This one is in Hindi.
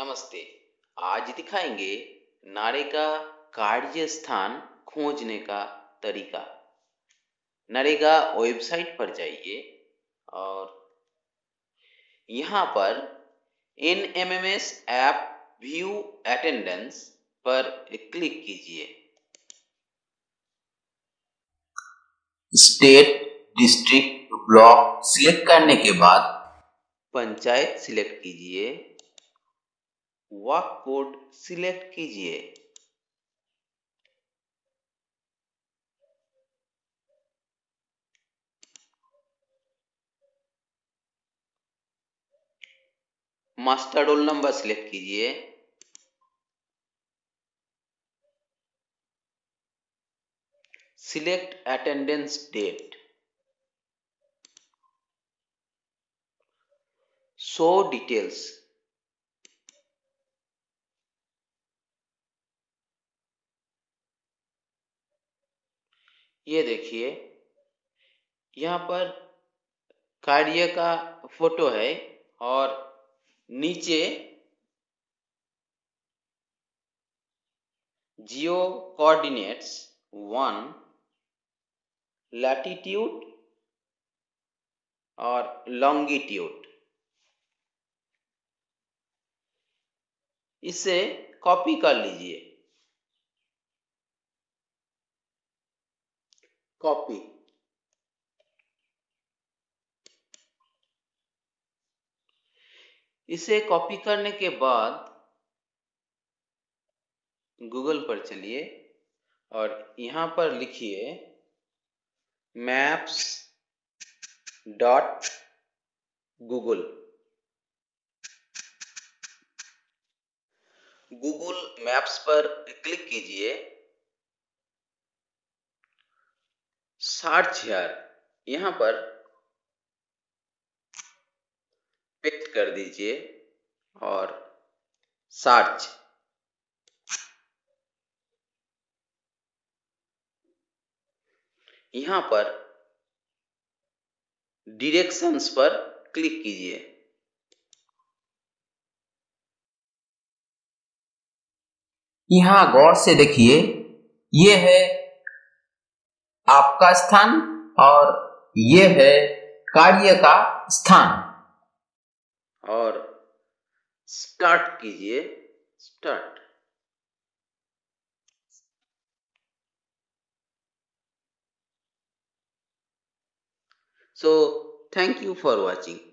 नमस्ते। आज दिखाएंगे नरेगा कार्य स्थान खोजने का तरीका। नरेगा वेबसाइट पर जाइए और यहाँ पर NMMS ऐप व्यू अटेंडेंस पर क्लिक कीजिए। स्टेट, डिस्ट्रिक्ट, ब्लॉक सिलेक्ट करने के बाद पंचायत सिलेक्ट कीजिए, वाक कोड सिलेक्ट कीजिए। मास्टर रोल नंबर सिलेक्ट कीजिए। Select attendance date. 100 डिटेल्स। ये देखिए यहाँ पर कार्य का फोटो है और नीचे जियो कोऑर्डिनेट्स 1, लैटिट्यूड और लॉन्गिट्यूड। इसे कॉपी कर लीजिए। कॉपी इसे कॉपी करने के बाद गूगल पर चलिए और यहाँ पर लिखिए maps.google। गूगल मैप्स पर क्लिक कीजिए। सर्च हेयर यहाँ पर पेस्ट कर दीजिए और सर्च। यहाँ पर डायरेक्शंस पर क्लिक कीजिए। यहाँ गौर से देखिए, ये है आपका स्थान और ये है कार्य का स्थान। और स्टार्ट कीजिए। Start. So, thank you for watching.